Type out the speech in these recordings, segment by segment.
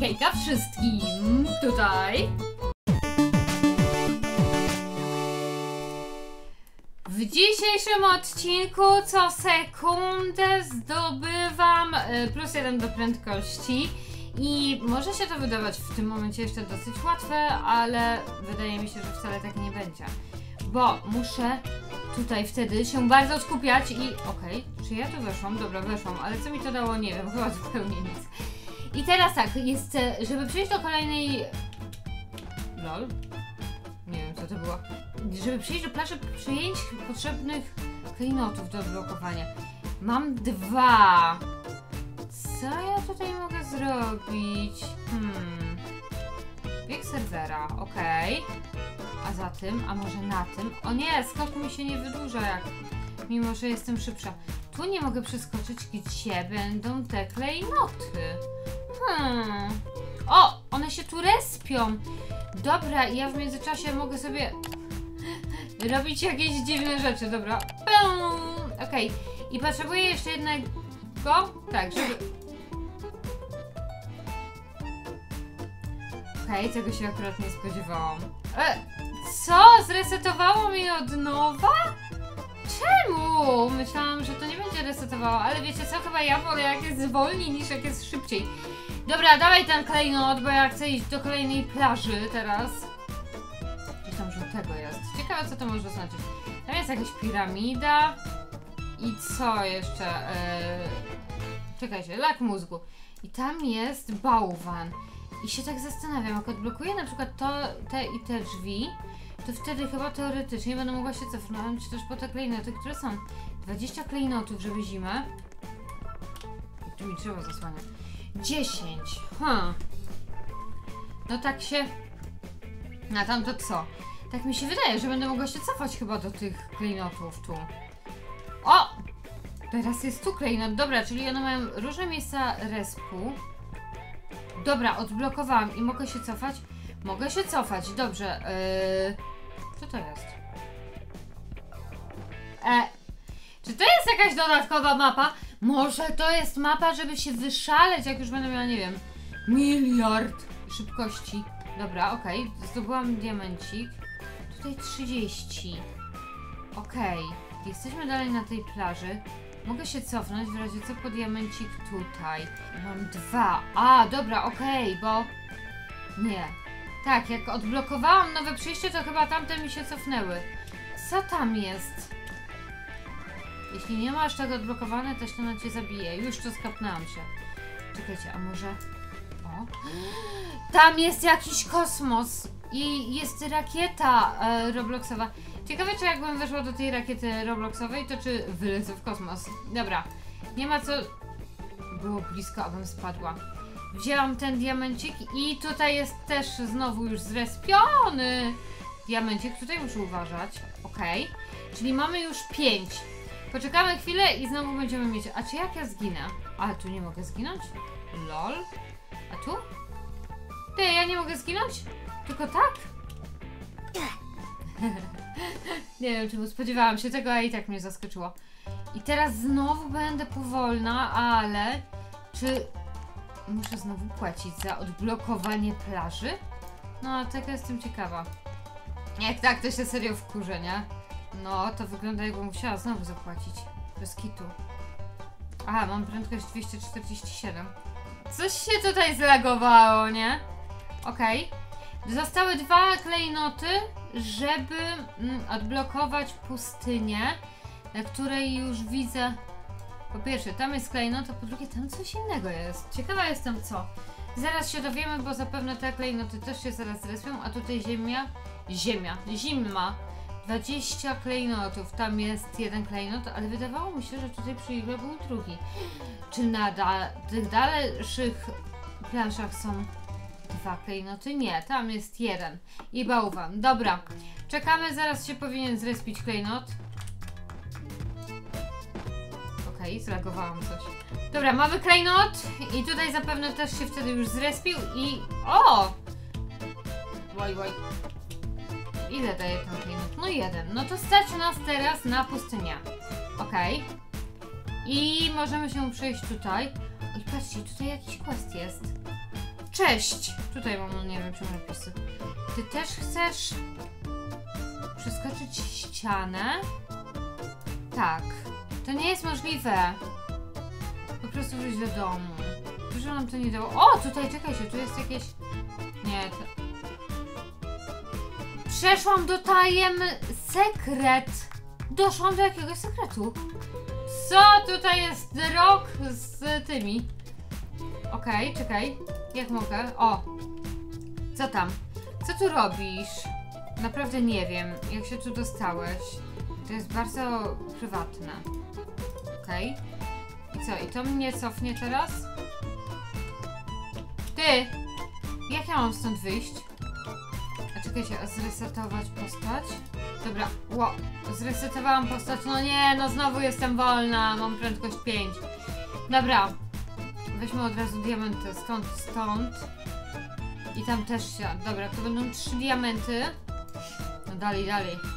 Hejka wszystkim! Tutaj! W dzisiejszym odcinku co sekundę zdobywam +1 do prędkości. I może się to wydawać w tym momencie jeszcze dosyć łatwe, ale wydaje mi się, że wcale tak nie będzie. Bo muszę tutaj wtedy się bardzo skupiać i... Okej, czy ja tu weszłam? Dobra, weszłam, ale co mi to dało? Nie wiem, chyba zupełnie nic. I teraz tak, jest, żeby przejść do kolejnej... Lol? Nie wiem, co to było. Żeby przejść do plaży przyjęć potrzebnych klejnotów do odblokowania. Mam dwa. Co ja tutaj mogę zrobić? Bieg serwera, okej. A za tym, a może na tym? O nie, skok mi się nie wydłuża, jak... mimo że jestem szybsza. Tu nie mogę przeskoczyć, gdzie będą te klejnoty. O, one się tu respią. Dobra, ja w międzyczasie mogę sobie robić jakieś dziwne rzeczy. Dobra. Okej. I potrzebuję jeszcze jednego. Tak, żeby... Okej, tego się akurat nie spodziewałam. Co? Zresetowało mnie od nowa? Czemu? Myślałam, że to nie będzie resetowało, ale wiecie co? Chyba ja wolę, jak jest zwolniej, niż jak jest szybciej. Dobra, dawaj ten klejnot, bo ja chcę iść do kolejnej plaży teraz. Gdzieś tam żółtego jest. Ciekawe, co to może znaczyć. Tam jest jakaś piramida. I co jeszcze? Czekajcie, lak mózgu. I tam jest bałwan. I się tak zastanawiam, jak odblokuję na przykład te i te drzwi, to wtedy chyba teoretycznie będę mogła się cofnąć też po te klejnoty, które są. 20 klejnotów, żeby zimę. Tu mi trzeba zasłania. 10. No tak się... A tam to co? Tak mi się wydaje, że będę mogła się cofać chyba do tych klejnotów tu. O! Teraz jest tu klejnot. Dobra, czyli one mają różne miejsca respu. Dobra, odblokowałam i mogę się cofać. Mogę się cofać, dobrze. Co to jest? Czy to jest jakaś dodatkowa mapa? Może to jest mapa, żeby się wyszaleć, jak już będę miała, nie wiem, 1 000 000 szybkości. Dobra, okej. Zdobyłam diamencik. Tutaj 30. Okej. Jesteśmy dalej na tej plaży. Mogę się cofnąć, w razie co po diamencik tutaj. Mam 2. A, dobra, okej, bo... Nie. Tak, jak odblokowałam nowe przejście, to chyba tamte mi się cofnęły. Co tam jest? Jeśli nie masz tego odblokowane, to się na cię zabije. Już to skapnęłam się. Czekajcie, a może... O! Tam jest jakiś kosmos! I jest rakieta Robloxowa. Ciekawe, czy jakbym weszła do tej rakiety Robloxowej, to czy wylecę w kosmos. Dobra, nie ma co... Było blisko, abym spadła. Wzięłam ten diamencik i tutaj jest też znowu już zrespiony diamencik. Tutaj muszę uważać. Okej. Czyli mamy już 5. Poczekamy chwilę i znowu będziemy mieć... A czy jak ja zginę? A, tu nie mogę zginąć? Lol. A tu? Ty, ja nie mogę zginąć? Tylko tak? Nie wiem, czemu spodziewałam się tego, a i tak mnie zaskoczyło. I teraz znowu będę powolna, ale... Czy... Muszę znowu płacić za odblokowanie plaży? No, taka jestem ciekawa. Jak tak, to się serio wkurzę, nie? No, to wygląda, jakbym musiała znowu zapłacić. Bez kitu. Aha, mam prędkość 247. Coś się tutaj zlagowało, nie? Okej. Zostały 2 klejnoty, żeby odblokować pustynię, na której już widzę... Po pierwsze, tam jest klejnot, a po drugie, tam coś innego jest. Ciekawa jestem co. Zaraz się dowiemy, bo zapewne te klejnoty też się zaraz zrespią, a tutaj zima. 20 klejnotów, tam jest 1 klejnot, ale wydawało mi się, że tutaj przy iglu był drugi. Czy na tych dalszych planszach są... 2 klejnoty? Nie, tam jest 1. I bałwan. Dobra. Czekamy, zaraz się powinien zrespić klejnot. Okej, zreagowałam coś. Dobra, mamy klejnot i tutaj zapewne też się wtedy już zrespił i... O! Łoj. Ile daje ten klejnot? No 1. No to stać nas teraz na pustynię. Okej. I możemy się przejść tutaj. I patrzcie, tutaj jakiś quest jest. Cześć! Tutaj mam, no nie wiem, ciągle posy. Ty też chcesz przeskoczyć ścianę? Tak. To nie jest możliwe. Po prostu wróć do domu. Dużo nam to nie dało. O! Tutaj, czekaj się, tu jest jakieś... Nie, to... Przeszłam do sekret. Doszłam do jakiegoś sekretu. Co tutaj jest rok z tymi? Okej, czekaj. Jak mogę? O! Co tam? Co tu robisz? Naprawdę nie wiem, jak się tu dostałeś. To jest bardzo prywatne. Okej. I co? I to mnie cofnie teraz? Ty! Jak ja mam stąd wyjść? A czekajcie, a zresetować postać? Dobra, wow, zresetowałam postać. No nie, no znowu jestem wolna. Mam prędkość 5. Dobra. Weźmy od razu diamenty stąd. I tam też się... Dobra, to będą 3 diamenty. No dalej.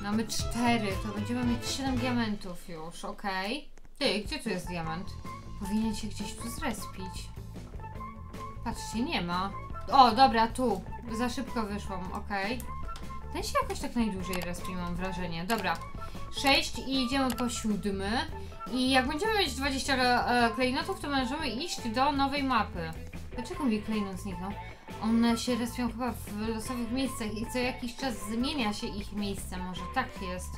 Mamy 4, to będziemy mieć 7 diamentów już, okej. Ty, gdzie tu jest diament? Powinien się gdzieś tu zrespić. Patrzcie, nie ma. O, dobra, tu. Za szybko wyszłam, okej. Ten się jakoś tak najdłużej respi, mam wrażenie. Dobra. 6 i idziemy po 7. I jak będziemy mieć 20 klejnotów, to możemy iść do nowej mapy. Dlaczego mi klejnot zniknął? One się respią chyba w losowych miejscach i co jakiś czas zmienia się ich miejsce. Może tak jest.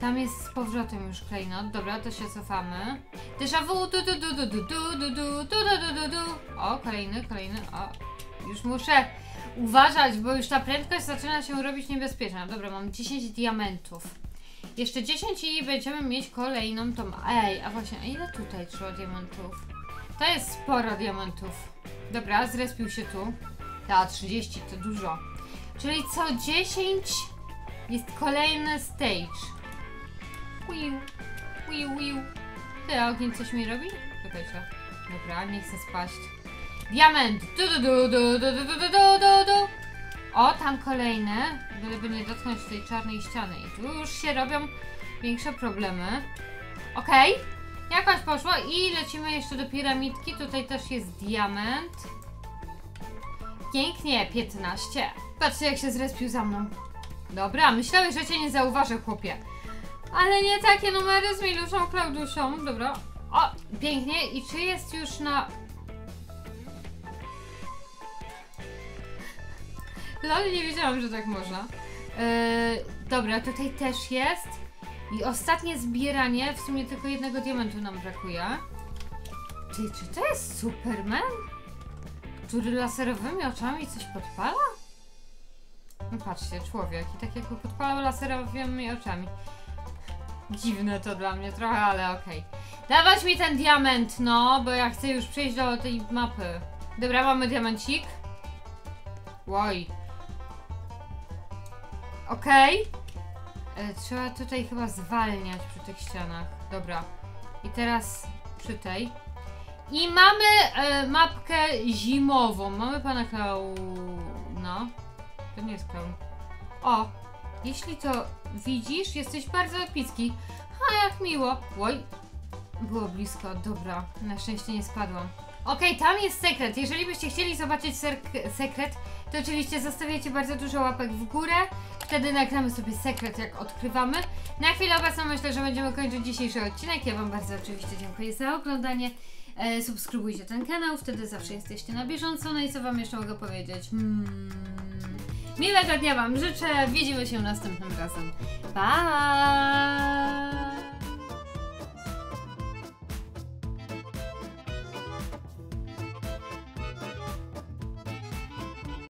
Tam jest z powrotem już klejnot. Dobra, to się cofamy. Déjà vu, O, kolejny. O, już muszę uważać, bo już ta prędkość zaczyna się robić niebezpieczna. Dobra, mam 10 diamentów. Jeszcze 10 i będziemy mieć kolejną tą... Ej, a właśnie, a ile tutaj trzeba diamentów? To jest sporo diamentów. Dobra, zrespił się tu. Ta, 30 to dużo. Czyli co 10 jest kolejny stage. Ty, ogień coś mi robi? Czekajcie. Dobra, nie chcę spaść. Diament! O, tam kolejne, byleby nie dotknąć tej czarnej ściany. I tu już się robią większe problemy. Okej, jakoś poszło i lecimy jeszcze do piramidki. Tutaj też jest diament. Pięknie, 15. Patrzcie, jak się zrespił za mną. Dobra, myślałeś, że cię nie zauważę, chłopie. Ale nie takie numery z Milusią Klaudusią. Dobra. O, pięknie. I czy jest już na... Lol, nie wiedziałam, że tak można. Dobra, tutaj też jest. I ostatnie zbieranie, w sumie tylko jednego diamentu nam brakuje. Ty, czy to jest Superman? Który laserowymi oczami coś podpala? No patrzcie, człowiek. I tak jakby podpalał laserowymi oczami. Dziwne to dla mnie trochę, ale okej. Dawać mi ten diament, no, bo ja chcę już przejść do tej mapy. Dobra, mamy diamencik. Łoj. Okej. Trzeba tutaj chyba zwalniać przy tych ścianach. Dobra. I teraz przy tej. I mamy mapkę zimową. Mamy pana No. To nie jest klaun. O. Jeśli to widzisz, jesteś bardzo epicki. A jak miło. Łoj. Było blisko. Dobra. Na szczęście nie spadłam. Okej, tam jest sekret. Jeżeli byście chcieli zobaczyć sekret, to oczywiście zostawiacie bardzo dużo łapek w górę. Wtedy nagramy sobie sekret, jak odkrywamy. Na chwilę obecną myślę, że będziemy kończyć dzisiejszy odcinek. Ja wam bardzo oczywiście dziękuję za oglądanie. Subskrybujcie ten kanał, wtedy zawsze jesteście na bieżąco. No i co wam jeszcze mogę powiedzieć? Miłego dnia wam życzę. Widzimy się następnym razem. Pa!